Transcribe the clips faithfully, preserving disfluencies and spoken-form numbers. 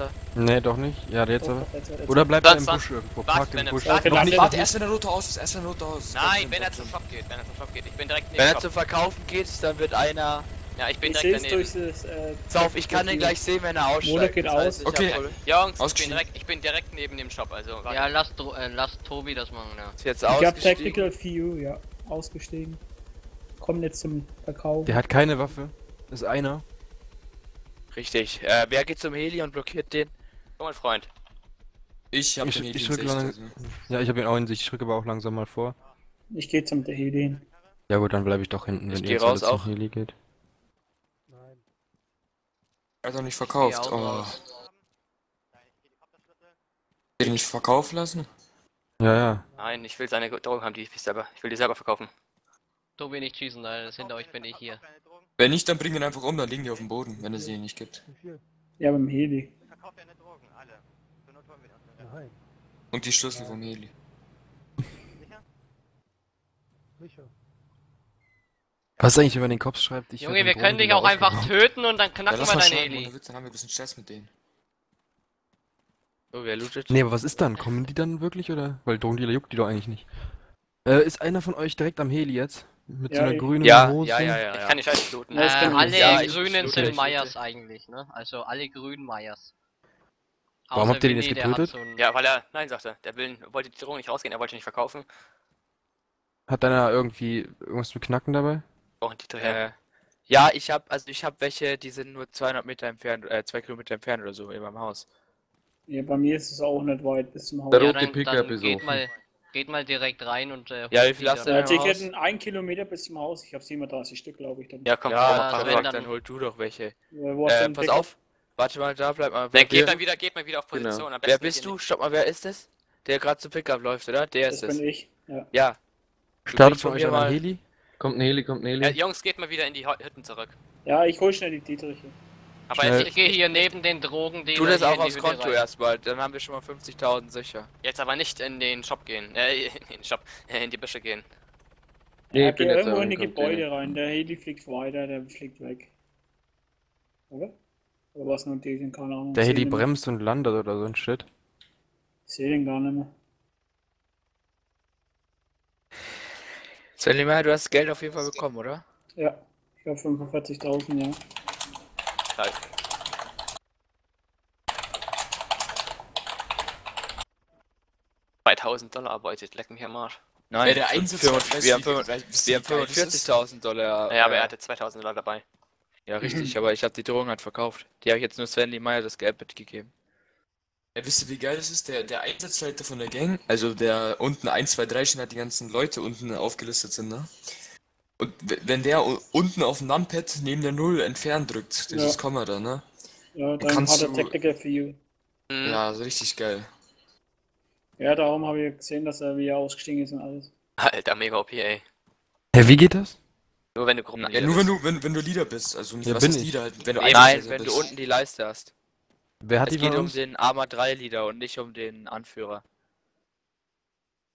runter. Nee, doch nicht. Ja, jetzt aber. Oder bleibt er im Busch irgendwo. Parkt im Busch. Warte, erst wenn der Rote aus ist, erst wenn der Rote aus ist. Nein, wenn er zum Shop geht, wenn er zum Shop geht. Ich bin direkt neben. Wenn er zum Verkaufen geht, dann wird einer... Ja, ich bin ich direkt daneben. Durchs, äh, Sauf, ich kann den gleich sehen, wenn er aussteigt. Motor geht aus. Okay. Ja, Jungs, ich bin, direkt, ich bin direkt neben dem Shop, also... Ja, lass, äh, lass Tobi das machen, ja. Ist jetzt ich hab Technical View, ja, ausgestiegen. Kommen jetzt zum Verkauf. Der hat keine Waffe. Das ist einer. Richtig. Äh, wer geht zum Heli und blockiert den? Oh, mein Freund. Ich hab ich, den Heli ich in Sicht. Lang... Ja, ich hab ihn auch in Sicht. Ich rücke aber auch langsam mal vor. Ich geh zum Heli. Ja gut, dann bleibe ich doch hinten, ich wenn ihr raus auch. Zum Heli geht. Er hat doch nicht verkauft, oh. Den nicht verkaufen lassen? Ja, ja. Nein, ich will seine Drogen haben, die ich selber. Ich will die selber verkaufen. So wenig schießen, Alter, das hinter euch bin ich hier. Wenn nicht, dann bring ihn einfach um, dann liegen die auf dem Boden, wenn es sie nicht gibt. Ja, beim Heli. Und die Schlüssel vom Heli. Sicher? Sicher. Was eigentlich über den Kopf schreibt? Ich Junge, wir können dich auch einfach töten und dann knacken ja, wir dein Heli. Dann haben wir ein bisschen Stress mit denen. Oh, wer lootet? Nee, aber was ist dann? Kommen die dann wirklich oder? Weil Drogendealer juckt die doch eigentlich nicht. Äh, ist einer von euch direkt am Heli jetzt? Mit ja, so einer grünen ja, Hose? Ja, ja, ja, ja. Ich kann nicht alles looten. Äh, alle ja, grünen sind Meyers eigentlich, ne? Also alle grünen Meyers. Warum habt ihr den jetzt getötet? So ja, weil er, nein, sagte. Der will, wollte die Drogen nicht rausgehen, er wollte nicht verkaufen. Hat einer irgendwie irgendwas zu knacken dabei? Und die äh, ja, ich hab, also ich hab welche, die sind nur zweihundert Meter entfernt, äh, zwei Kilometer entfernt oder so, eben am Haus. Ja, bei mir ist es auch nicht weit bis zum Haus. Der ja, rote Pickup ist geht mal, geht mal direkt rein und äh, ja, wie viel hast du denn? Die hätten ein Kilometer bis zum Haus, ich hab siebenunddreißig Stück, glaube ich. Dann. Ja, komm, ja, komm, komm, dann, dann hol du doch welche. Ja, wo hast äh, du pass Pick auf, warte mal, da bleib mal. Wer geht dann wieder, geht mal wieder auf Position. Genau. Am besten wer bist du? Stopp mal, wer ist es? Der gerade zum Pickup läuft, oder? Der das ist es. Das bin ich, ja. Ja. Startet von euch mal ein Heli. Kommt ein Heli, kommt ein Heli. Äh, Jungs, geht mal wieder in die Hütten zurück. Ja, ich hol schnell die Dietriche. Aber schnell. Jetzt, ich gehe hier neben den Drogen, die... Tu das auch aufs Konto erstmal, dann haben wir schon mal fünfzigtausend sicher. Jetzt aber nicht in den Shop gehen, äh, in den Shop, äh, in die Büsche gehen. Nee, ja, geh irgendwo in die Gebäude rein, der Heli fliegt weiter, der fliegt weg. Oder? Oder was nur den, keine Ahnung. Der Heli bremst und landet oder so ein Shit. Ich seh den gar nicht mehr. Selima, du hast Geld auf jeden Fall bekommen, oder? Ja, ich habe fünfundvierzigtausend, ja. Nein. zweitausend Dollar arbeitet, leck mich am Arsch. Nein, ja, der Einsatz wir haben vierundvierzigtausend Dollar. Ja, aber er hatte zweitausend Dollar dabei. Ja, richtig, aber ich habe die Drohung halt verkauft. Die habe ich jetzt nur Sven Meyer das Geld mitgegeben. Ja, wisst ihr, wie geil das ist? Der, der Einsatzleiter von der Gang, also der unten eins, zwei, drei schon hat die ganzen Leute unten aufgelistet sind, ne? Und wenn der unten auf dem Numpad neben der Null entfernen drückt, dieses ja. Komma da, ne? Ja, dann hat er Tactical View. Ja, also richtig geil. Ja, darum habe ich gesehen, dass er wieder ausgestiegen ist und alles. Alter, mega O P, ey. Hä, wie geht das? Nur wenn du Gruppen Ja, nur wenn du, wenn, wenn du Leader bist, also nicht ja, was bin ist Leader halt, wenn du Nein, bist. wenn du unten die Leiste hast. Wer hat es die geht um den Arma drei Leader und nicht um den Anführer.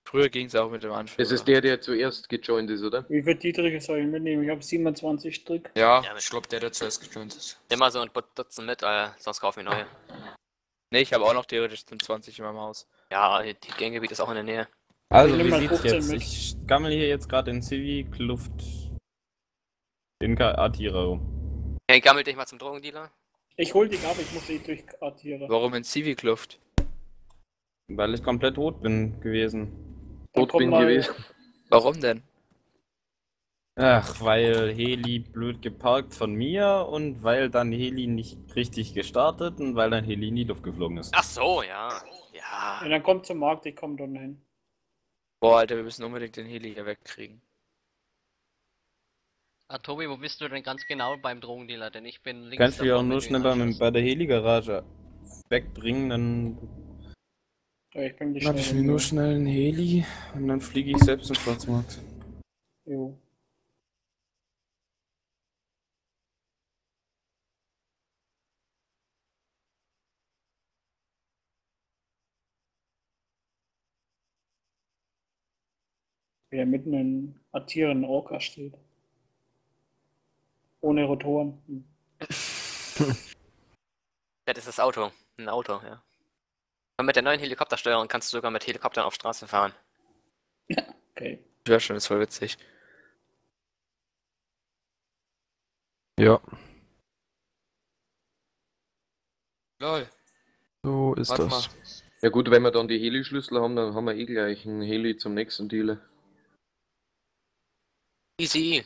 Früher ging es auch mit dem Anführer. Es ist der, der zuerst gejoint ist, oder? Wie viel Dietriche soll ich mitnehmen? Ich habe siebenundzwanzig Stück. Ja, ja ich glaube der, der zuerst gejoint ist. Immer so ein Dutzend mit, äh, sonst kaufen wir neue. Ne, ich habe auch noch theoretisch zwanzig in meinem Haus. Ja, die Ganggebiet ist auch in der Nähe. Also, wie sieht's jetzt? Mit. Ich gammel hier jetzt gerade in Civic, Luft... in Kartierer rum. Hey, gammel dich mal zum Drogendealer. Ich hol dich ab, ich muss dich durchkartieren. Warum in Civic-Luft? Weil ich komplett rot bin gewesen. Rot bin gewesen. Warum denn? Ach, weil Heli blöd geparkt von mir und weil dann Heli nicht richtig gestartet und weil dann Heli in die Luft geflogen ist. Ach so, ja. Ja. Und dann kommt zum Markt, ich komm dann hin. Boah, Alter, wir müssen unbedingt den Heli hier wegkriegen. Ah, Tobi, wo bist du denn ganz genau beim Drogendealer? Denn ich bin links. Kannst du ja auch nur schnell bei, bei der Heli-Garage wegbringen, dann. Ja, ich bin nicht hab schnell. Ich mir nur schnell einen Heli und dann fliege ich selbst zum Schwarzmarkt. Jo. Wer mitten in Attieren Orca steht. Ohne Rotoren. Hm. Das ist das Auto. Ein Auto, ja. Und mit der neuen Helikoptersteuerung kannst du sogar mit Helikoptern auf Straßen fahren. Okay. Das wäre schon, das ist voll witzig. Ja. Lol. So ist Warte das. Mal. Ja gut, wenn wir dann die Heli-Schlüssel haben, dann haben wir eh gleich einen Heli zum nächsten Deal. Easy.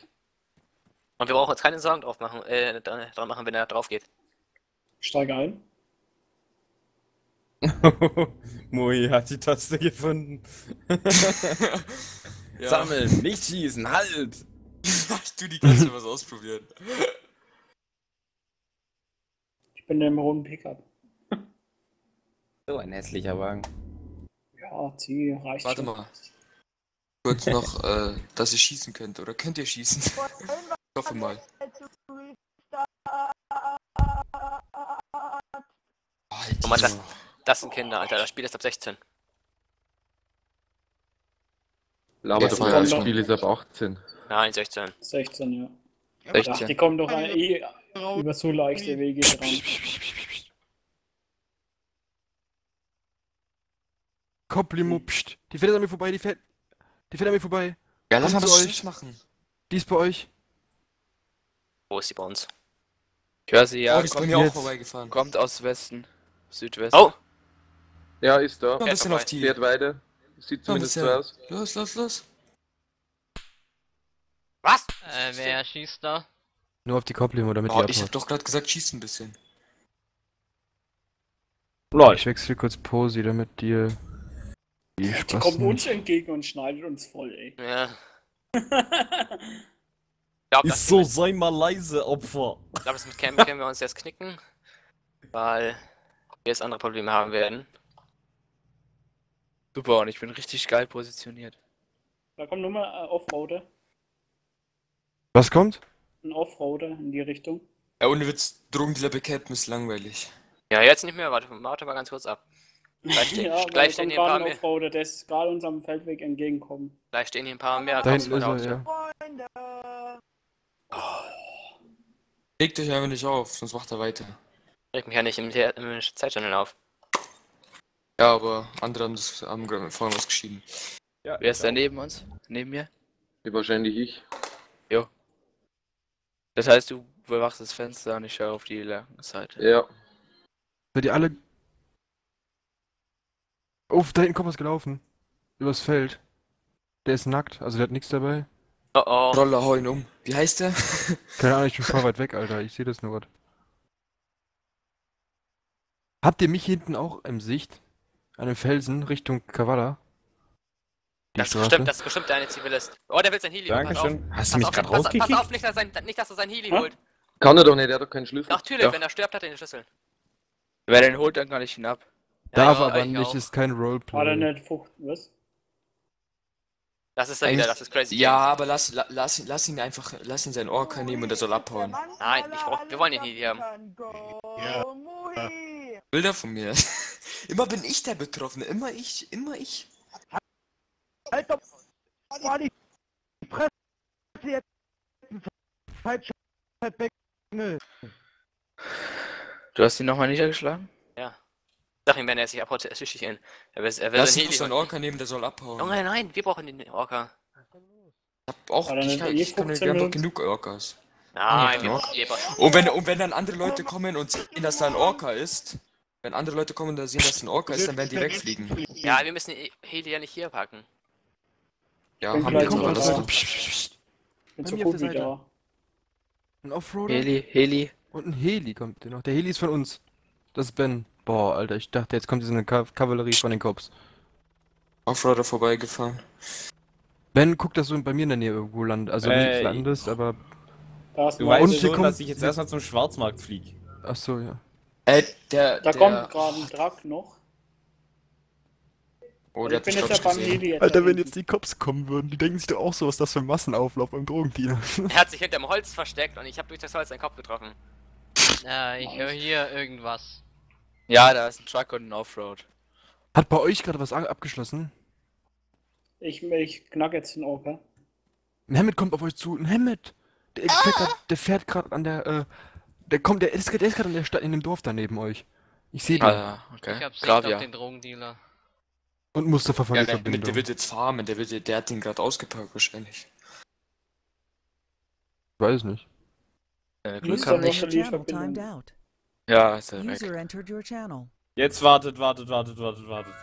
Und wir brauchen jetzt keine Sorgen drauf machen, äh, dran machen, wenn er drauf geht. Steig ein. Moi hat die Taste gefunden. Ja. Sammeln, nicht schießen, halt! Du, die kannst du was ausprobieren. Ich bin im roten Pickup. So ein hässlicher Wagen. Ja, zieh, reicht. Warte schon mal. Kurz noch, äh, dass ihr schießen könnt, oder könnt ihr schießen? Ich hoffe mal. Alter. Das sind Kinder, Alter. Das Spiel ist ab sechzehn. Laber doch mal, das Spiel ist ab achtzehn. Nein, sechzehn. sechzehn, ja. sechzehn. Ach, die kommen doch eh über so leichte Wege dran. Koplimo, pst. Die fährt an mir vorbei, die fährt... Die fährt an mir vorbei. Ja, lass mal was machen. Die ist bei euch. Wo ist die bei uns? Ich höre sie, ja. Oh, die ist bei mir auch vorbeigefahren. Kommt aus Westen. Südwesten. Oh! Ja, ist da. Ein bisschen auf die. Fährt weiter. Sieht zumindest so aus. Los, los, los. Was? Äh, wer schießt da? Nur auf die Kopplung oder mit die Abfahrt. Ich hab doch gerade gesagt, schießt ein bisschen. Lol. Ich wechsle kurz Posi, damit dir... Die kommt uns entgegen und schneidet uns voll, ey. Ja. Glaub, ist so, sei mal leise, Opfer. Ich glaube, das mit Cam können wir uns jetzt knicken, weil wir jetzt andere Probleme haben werden. Super, und ich bin richtig geil positioniert. Da kommt nur mal ein Offroader. Was kommt? Ein Offroader in die Richtung. Ja, ohne Witz, Drogendealer bekämpfen ist langweilig. Ja, jetzt nicht mehr, warte, warte mal ganz kurz ab. Gleich stehen, ja, gleich stehen hier ein paar mehr. Oder der ist gerade uns am Feldweg entgegenkommen. Gleich stehen hier ein paar mehr. Da hinten ist er, ja. Oh. Legt euch einfach nicht auf, sonst macht er weiter. Regt mich ja nicht im, im Zeittunnel auf. Ja, aber andere haben das am vorhin was geschieden. Ja, wer ist da neben uns? Neben mir? Ja, wahrscheinlich ich. Jo. Das heißt, du bewachst das Fenster und ich schaue auf die Seite. Ja. Für die alle. Oh, da hinten kommt was gelaufen. Übers Feld. Der ist nackt, also der hat nichts dabei. Oh oh. Roller, hau ihn um. Wie heißt der? Keine Ahnung, ich bin voll weit weg, Alter. Ich sehe das nur gerade. Habt ihr mich hinten auch im Sicht? An dem Felsen Richtung Kavala? Das ist bestimmt, das ist bestimmt deine Zivilist. Oh, der will sein Heli. Dankeschön. Hast du mich gerade rausgekickt? Pass auf, nicht, dass, sein, nicht, dass er sein Heli holt. Kann er doch nicht, der hat doch keinen Schlüssel. Natürlich, doch. Wenn er stirbt, hat er den Schlüssel. Wer den holt, dann kann ich ihn ab. Darf ja, aber nicht, auch. Ist kein Roleplay. War da nicht fuchten, was? Das ist dann wieder, das ist crazy. Ja, aber lass, la, lass, lass ihn einfach, lass ihn sein Orca nehmen und er soll abhauen. Nein, ich brauch, wir wollen ihn hier haben. Ja. Ja. Bilder von mir. Immer bin ich der Betroffene, immer ich, immer ich. Halt doch mal die Fresse jetzt. Falsch weg. Du hast ihn nochmal niedergeschlagen? Ja. Sag ihm, wenn er sich abhaut, erschieße ich ihn. Er will seinen Orca nehmen, der soll abhauen. Oh nein, nein, wir brauchen den Orca. Ich hab auch, ich kann, ich kann, wir haben doch genug Orcas. Nein, wir brauchen und wenn, und wenn dann andere Leute kommen und sehen, dass da ein Orca ist, wenn andere Leute kommen und da sehen, dass ein Orca ist, dann werden die wegfliegen. Ja, wir müssen den Heli ja nicht hier packen. Ja, haben wir jetzt alles da. Bin so gut wie da. Ein Offroader? Heli, Heli. Und ein Heli kommt noch. Der Heli ist von uns. Das ist Ben. Boah, Alter, ich dachte, jetzt kommt so eine Ka Kavallerie von den Cops. Offroader vorbeigefahren. Ben, guck, dass du bei mir in der Nähe irgendwo landest. Also äh, nicht landest, aber... Das du weißt schon, kommt, dass ich jetzt erstmal zum Schwarzmarkt fliege. Achso, ja. Äh, der... Da der... kommt gerade ein Truck noch. Oh, der ich bin jetzt der jetzt Alter, wenn jetzt die Cops kommen würden, die denken sich doch auch so, was das für ein Massenauflauf beim Drogendealer. Er hat sich hinterm Holz versteckt und ich habe durch das Holz seinen Kopf getroffen. Äh, ich höre hier irgendwas. Ja, da ist ein Truck und ein Offroad. Hat bei euch gerade was abgeschlossen? Ich, ich knack jetzt den Orca. Ein Hammett kommt auf euch zu. Ein Hammett! Der ah! fährt gerade an der, äh, der kommt, der ist, der ist gerade in, in dem Dorf da neben euch. Ich sehe den. Ah, okay. Ich hab's auf den Drogendealer. Und Mustafa von ja, der, der, der wird jetzt farmen, der, wird, der hat den gerade ausgepackt wahrscheinlich. Ich weiß nicht. Äh, Glück hat nicht. Ja, ist er weg. Jetzt wartet, wartet, wartet, wartet, wartet.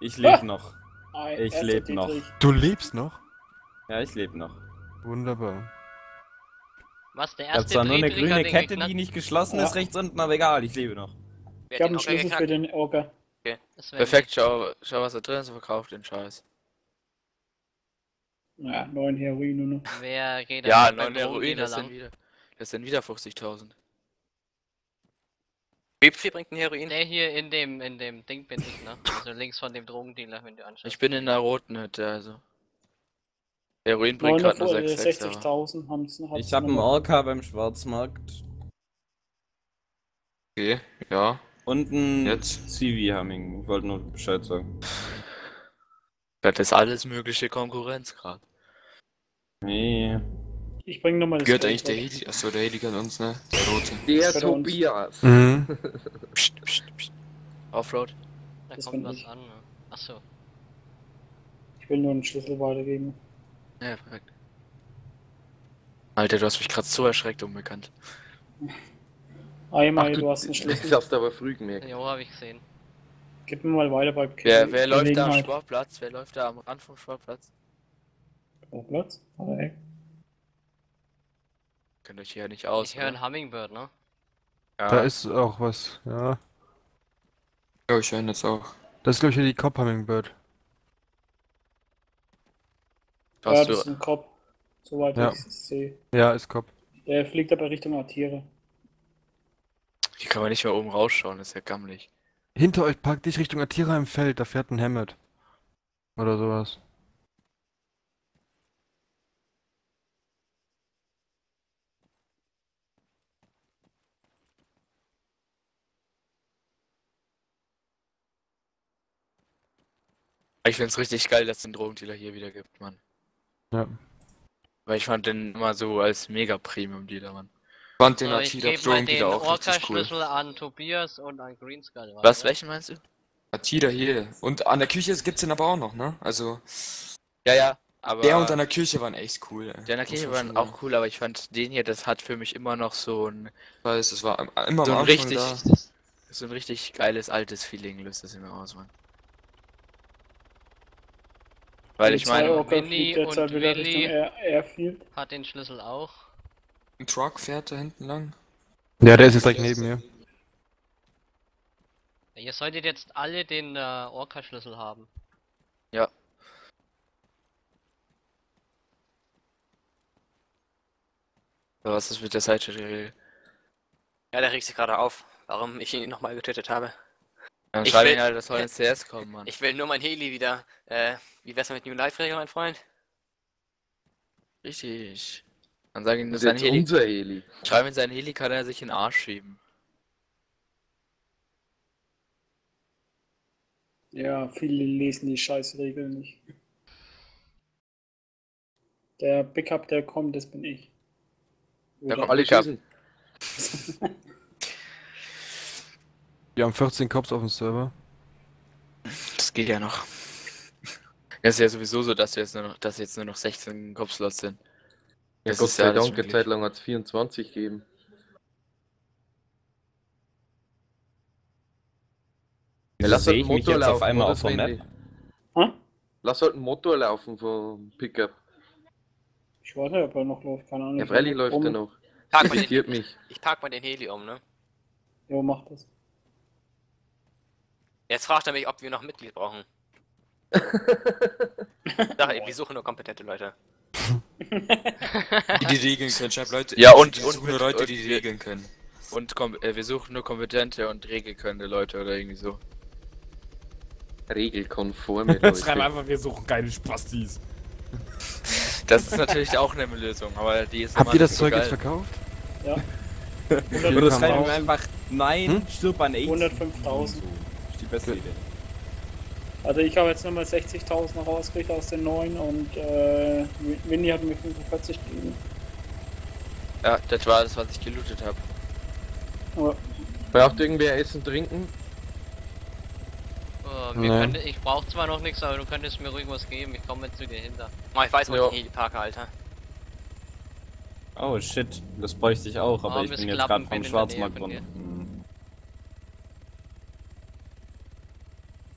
Ich lebe ah. noch. Ich lebe noch. Du lebst noch? Ja, ich lebe noch. Wunderbar. Was, der erste? Ich hab zwar nur eine grüne Kette, die nicht geschlossen ist, rechts unten, aber egal, ich lebe noch. Ich hab einen Schlüssel für den Orca. Okay. Perfekt, schau, schau was da drin ist, verkauft den Scheiß. Ja, neun Heroin nur noch. Wer geht da? Ja, neun Heroin, das sind wieder, das sind wieder fünfzigtausend. Webfee bringt ein Heroin. Der hier in dem, in dem Ding bin ich, ne? Also links von dem Drogendealer, wenn du anschaust. Ich bin in der roten Hütte, also. Heroin bringt gerade nur sechzigtausend. Ich hab einen Orca beim Schwarzmarkt. Okay, ja. Und ein jetzt Zivi-Hamming. Ich wollte nur Bescheid sagen. Das ist alles mögliche Konkurrenz gerade. Nee. Ich bring nochmal das. Gehört eigentlich der Heli? Achso, der Heli gehört uns, ne? Der Rote. Der Tobias. Mhm. Psst, psst, psst. Offroad. Da das kommt was ich an, ne? Achso. Ich will nur einen Schlüssel weitergeben. Ja, perfekt. Alter, du hast mich gerade so erschreckt, unbekannt. Einmal, du, du hast einen Schlüssel. Ich hab's aber früh gemerkt. Jo, hab ich gesehen. Gib mir mal weiter bei Kinder. Wer, wer läuft da am Sportplatz? Wer läuft da am Rand vom Sportplatz? Sportplatz? Oh, ey. Könnt euch hier nicht aus. Ich höre einen Hummingbird, ne? Ja. Da ist auch was, ja. Ja, ich höre ihn jetzt auch. Das ist, glaube ich, die Cop Hummingbird. Ja, das ist ein Cop. Soweit ja. Ich es sehe. Ja, ist Cop. Der fliegt aber Richtung Artiere. Hier kann man nicht mehr oben rausschauen, das ist ja gammelig. Hinter euch parkt dich Richtung Atira im Feld, da fährt ein Hammett. Oder sowas. Ich find's richtig geil, dass es den Drogendealer hier wieder gibt, Mann. Ja. Weil ich fand den immer so als mega Premium-Dealer, Mann. Fand den so, Atira Drogendealer auch richtig cool. Ich gebe den Orca-Schlüssel an Tobias und an Greenskull. Was, welchen meinst du? Atira hier. Und an der Kirche gibt's den aber auch noch, ne? Also... Ja, ja, aber... Der und an der Kirche waren echt cool, ey. Der an der Kirche waren auch cool, aber ich fand den hier, das hat für mich immer noch so ein... Ich weiß, es war immer so ein richtig... So ein richtig geiles, altes Feeling löst das immer aus, Mann. Weil ich meine, Willi und Willi hat den Schlüssel auch. Ein Truck fährt da hinten lang. Ja, der ist jetzt gleich neben mir. Ihr solltet jetzt alle den äh, Orca-Schlüssel haben. Ja. So, was ist mit der Seite? Ja, der regt sich gerade auf, warum ich ihn nochmal getötet habe. Dann ich schreibe ihn halt, das soll ins C S kommen, Mann. Ich will nur mein Heli wieder. Äh, wie wär's mit New Life-Regel, mein Freund? Richtig. Dann sage ich ihm, dass sein Heli... unser Heli. Schreibe ihn, sein Heli kann er sich in den Arsch schieben. Ja, viele lesen die Scheißregeln nicht. Der Pickup, der kommt, das bin ich. Oder der kommt Pickup. Wir haben vierzehn Cops auf dem Server. Das geht ja noch. Es ist ja sowieso so, dass wir jetzt nur noch, dass jetzt nur noch sechzehn Cops-Slots sind. Ja, Gott sei Dank, eine Zeit lang hat es vierundzwanzig gegeben. Ja, lass halt einen Motor laufen, auf einmal auf Map. Hm? Lass halt einen Motor laufen vom Pickup. Ich weiß nicht, ob er noch läuft, keine Ahnung. Ja, freilich läuft um. er noch. Park den, mich. Ich park mal den Heli um, ne? Jo, mach das. Jetzt fragt er mich, ob wir noch ein Mitglied brauchen. Sag eben, wir suchen nur kompetente Leute. die die regeln können, schreib Leute. Ja, und, und nur Leute, die die regeln können. Und äh, wir suchen nur kompetente und regelkönnte Leute oder irgendwie so. Regelkonforme Leute. Schreib einfach, wir suchen keine Spastis. Das ist natürlich auch eine Lösung, aber die ist... Habt ihr das Zeug jetzt verkauft? Ja. Oder das schreiben wir einfach, nein, hm? Stirb an AIDS. hundertfünftausend. Die beste Idee. Also ich habe jetzt nochmal sechzigtausend noch rausgekriegt aus den neuen und äh, Winnie hat mir fünfundvierzig gegeben. Ja, das war das, was ich gelootet habe. Braucht irgendwer Essen, Trinken? Uh, wir nee. können, ich brauche zwar noch nichts, aber du könntest mir ruhig was geben. Ich komme jetzt zu dir hinter. Oh, ich weiß, wo jo. ich die parke, Alter. Oh shit, das bräuchte ich auch, aber oh, ich bin jetzt gerade vom Schwarzmarkt runter.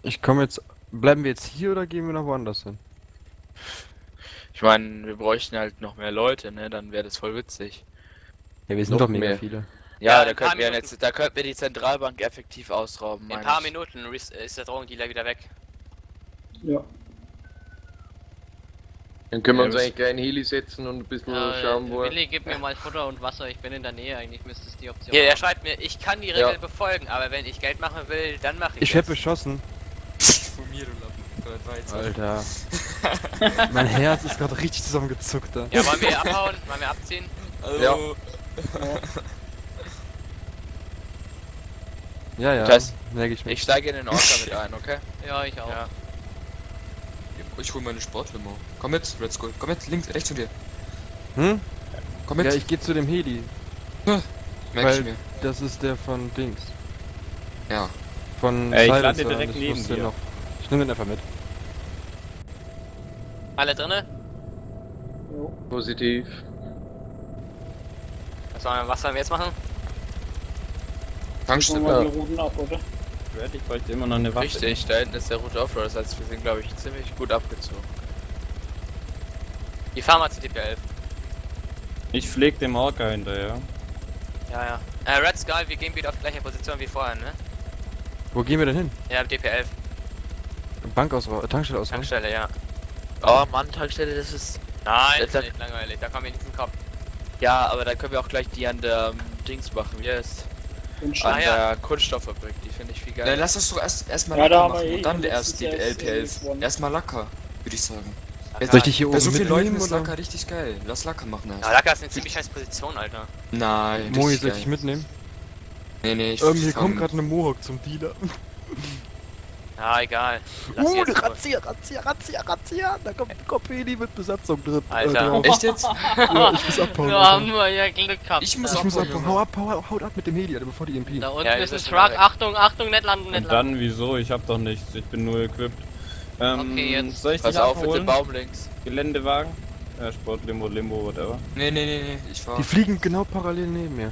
Ich komme jetzt. Bleiben wir jetzt hier oder gehen wir noch woanders hin? Ich meine, wir bräuchten halt noch mehr Leute, ne? Dann wäre das voll witzig. Ja, wir sind doch mega viele. Ja, ja da, könnten wir jetzt, da könnten wir die Zentralbank effektiv ausrauben. In ein paar ich. Minuten ist der Drogendealer wieder weg. Ja. Dann können ja, wir uns eigentlich gleich in Heli setzen und ein bisschen ja, schauen, wo Willi, gib mir mal Futter und Wasser, ich bin in der Nähe, eigentlich müsste es die Option Ja, er schreibt mir, ich kann die Regeln ja. befolgen, aber wenn ich Geld machen will, dann mache ich Ich werde beschossen. Von mir, du Lappen. Alter. Mein Herz ist gerade richtig zusammengezuckt da. Ja, wollen wir abhauen? Wollen wir abziehen? Also. Ja. Ja, ja. Das merke ich mir. Ich steige in den Orca mit ein, okay? Ja, ich auch. Ja. Ich hol meine Sportlimo. Komm mit, Red Skull. Komm mit, links, rechts zu dir. Hm? Komm mit. Ja, ich gehe zu dem Heli. Ja, merk ich mir. Das ist der von Dings. Ja. Von Ey, ich lande direkt neben dir. Noch. Ich nehme den einfach mit. Alle drinne? Jo. Positiv. Was sollen wir, was sollen wir jetzt machen? Tankstelle. Wir routen ab, oder? Ich bräuchte immer noch eine Waffe. Richtig, da hinten ist der Route Offroad, das heißt wir sind glaube ich ziemlich gut abgezogen. Die fahren mal zu D P elf. Ich pfleg dem Orca hinterher. Ja, ja. Äh, Red Skull, wir gehen wieder auf gleiche Position wie vorher, ne? Wo gehen wir denn hin? Ja, D P elf. Bankausbau, Tankstelle ausbau. Tankstelle, ja. Oh Mann, Tankstelle, das ist... Nein, das ist nicht langweilig, da kommen wir nicht zum Kopf. Ja, aber da können wir auch gleich die an der Dings machen, wie yes. An ah, der ja. Kunststofffabrik, die finde ich viel geil. Na, lass uns doch erst erstmal ja, locker machen eh und dann erst die L P elf. Erstmal Lacker, würde ich sagen. Lacker. Soll ich dich hier oben so viel Leuten ist Lacker richtig geil. Lass Lacker machen erst. Ja, Lacker ist eine ziemlich scheiß Position, Alter. Nein, Mohi, soll ich dich mitnehmen? Nee, nee, ich ähm, hier kommt gerade eine Mohawk zum Dealer. Ja, egal. Lass uh, Razzia, Razzia, Razzia, Razzia. Da kommt ein Kopeli mit Besatzung drin. Alter. Alter. Echt jetzt? Ja, ich muss abhauen. Da haben wir ja Glück gehabt. Ich muss, ich muss abhauen. Hau ab, hau ab, haut ab mit dem Heli, Alter, bevor die M P. Da unten ja, ist ein Truck. Achtung, Achtung, nicht landen, nicht landen. Und dann, wieso? Ich hab doch nichts. Ich bin nur equipped. Ähm, okay, jetzt. Soll ich dich auf mit dem Baum links? Geländewagen? Ja, Sportlimo, Limbo, whatever. Nee, nee, nee, nee. Ich fahr. Die fliegen genau parallel neben mir.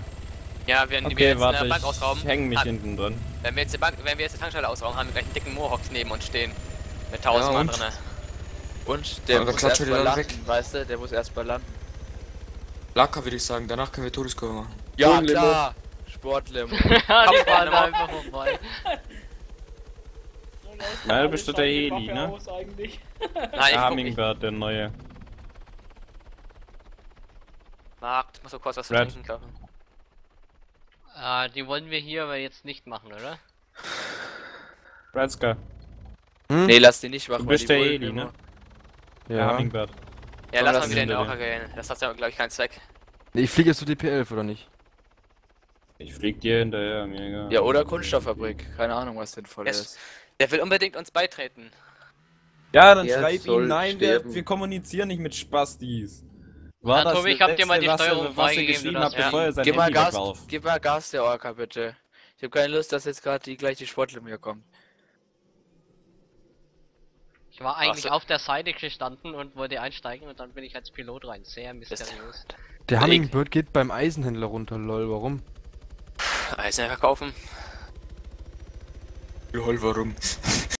Ja, wenn okay, wir jetzt warte, eine Bank ausrauben, hängen mich ah, hinten drin. Wenn wir jetzt die Bank, wenn wir jetzt die Tankstelle ausrauben, haben wir gleich einen dicken Mohawks neben uns stehen. Mit tausend Mann drinne. Und der muss erst mal landen, weißt du, der muss erst mal landen. Lacker würde ich sagen, danach können wir Todeskurve machen. Ja, ja klar! Sportlimo. Kampfbahn einfach vorbei. Na, du bist doch der Heli, ne? Hummingbird, der neue. Markt, ich muss so kurz was trinken, glaube ich. Ah, die wollen wir hier aber jetzt nicht machen, oder? Bratzka. Hm? Nee, lass die nicht machen, du bist weil die der Eli, ne? Ja, ja, Hummingbird. Ja, lass mal wieder in den Orca gehen. Das hat ja, glaube ich, keinen Zweck. Nee, ich fliege jetzt zu D P elf, oder nicht? Ich flieg dir hinterher, mir egal. Ja, oder Kunststofffabrik. Keine Ahnung, was sinnvoll es, ist. Der will unbedingt uns beitreten. Ja, dann der schreib ihm, nein, wir, wir kommunizieren nicht mit Spastis. War Na, das Tobi, ich hab dir mal die was Steuerung freigegeben, du hast ja. bevor er sein gib mal Gas, gib mal Gas, der Orca, bitte. Ich hab keine Lust, dass jetzt gerade die gleiche Sportler mir kommt. Ich war eigentlich so auf der Seite gestanden und wollte einsteigen und dann bin ich als Pilot rein. Sehr mysteriös. Der Hummingbird geht beim Eisenhändler runter, lol, warum? Eisen verkaufen. Lol, warum?